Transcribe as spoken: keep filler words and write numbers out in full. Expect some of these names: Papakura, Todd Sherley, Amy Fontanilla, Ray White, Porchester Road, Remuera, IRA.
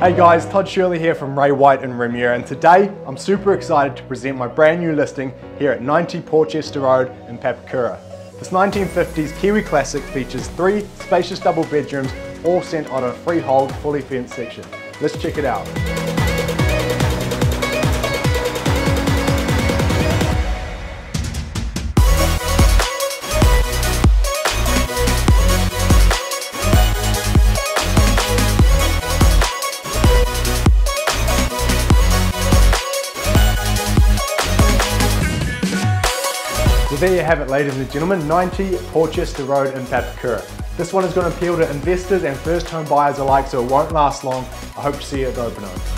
Hey guys, Todd Sherley here from Ray White and Remuera, and today I'm super excited to present my brand new listing here at ninety Porchester Road in Papakura. This nineteen fifties Kiwi classic features three spacious double bedrooms, all sent on a freehold, fully fenced section. Let's check it out. There you have it, ladies and gentlemen, ninety Porchester Road in Papakura. This one is going to appeal to investors and first home buyers alike, so it won't last long. I hope to see you at the open home.